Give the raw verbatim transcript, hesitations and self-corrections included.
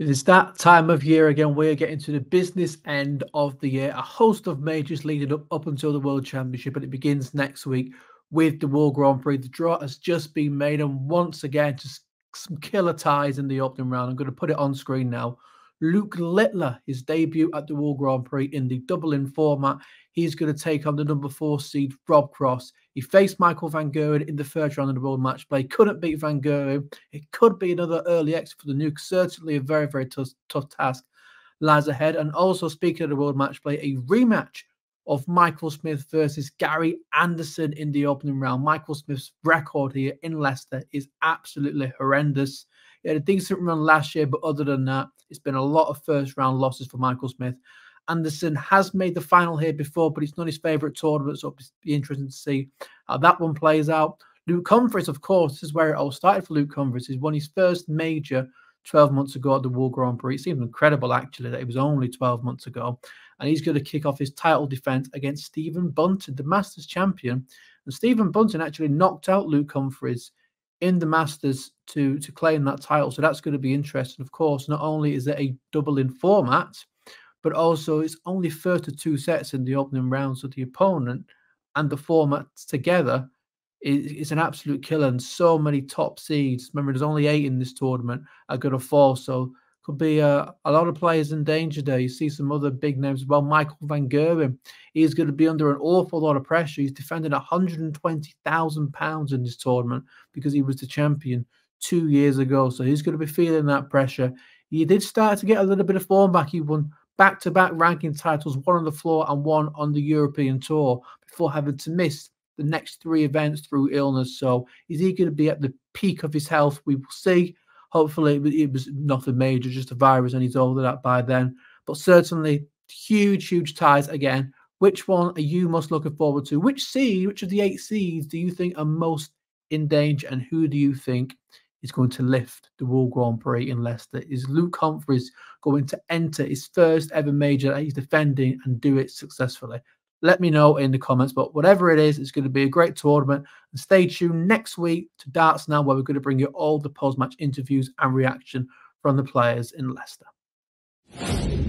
It is that time of year again. We're getting to the business end of the year. A host of majors leading up up until the World Championship, and it begins next week with the World Grand Prix. The draw has just been made, and once again, just some killer ties in the opening round. I'm going to put it on screen now. Luke Littler, his debut at the World Grand Prix in the double-in format. He's going to take on the number four seed, Rob Cross. He faced Michael van Gerwen in the first round of the World Matchplay. Couldn't beat van Gerwen. It could be another early exit for the Nuke. Certainly a very, very tough, tough task lies ahead. And also, speaking of the World Matchplay, a rematch of Michael Smith versus Gary Anderson in the opening round. Michael Smith's record here in Leicester is absolutely horrendous. He had a decent run last year, but other than that, it's been a lot of first-round losses for Michael Smith. Anderson has made the final here before, but it's not his favourite tournament, so it'll be interesting to see how that one plays out. Luke Humphries, of course, is where it all started for Luke Humphries. He won his first major twelve months ago at the World Grand Prix. It seems incredible, actually, that it was only twelve months ago. And he's going to kick off his title defence against Stephen Bunton, the Masters champion. And Stephen Bunton actually knocked out Luke Humphries in the Masters to, to claim that title. So that's going to be interesting. Of course, not only is it a double-in format, but also it's only first to two sets in the opening round. So the opponent and the format together is, is an absolute killer. And so many top seeds, remember there's only eight in this tournament, are going to fall. So could be uh, a lot of players in danger there. You see some other big names as well. Michael van Gerwen, he's going to be under an awful lot of pressure. He's defending one hundred and twenty thousand pounds in this tournament because he was the champion two years ago. So he's going to be feeling that pressure. He did start to get a little bit of form back. He won back-to-back ranking titles, one on the floor and one on the European tour, before having to miss the next three events through illness. So is he going to be at the peak of his health? We will see. Hopefully, it was nothing major, just a virus, and he's over that by then. But certainly, huge, huge ties again. Which one are you most looking forward to? Which seed, which of the eight seeds do you think are most in danger? And who do you think is going to lift the World Grand Prix in Leicester? Is Luke Humphries going to enter his first ever major that he's defending and do it successfully? Let me know in the comments, but whatever it is, it's going to be a great tournament. And stay tuned next week to Darts Now, where we're going to bring you all the post-match interviews and reaction from the players in Leicester.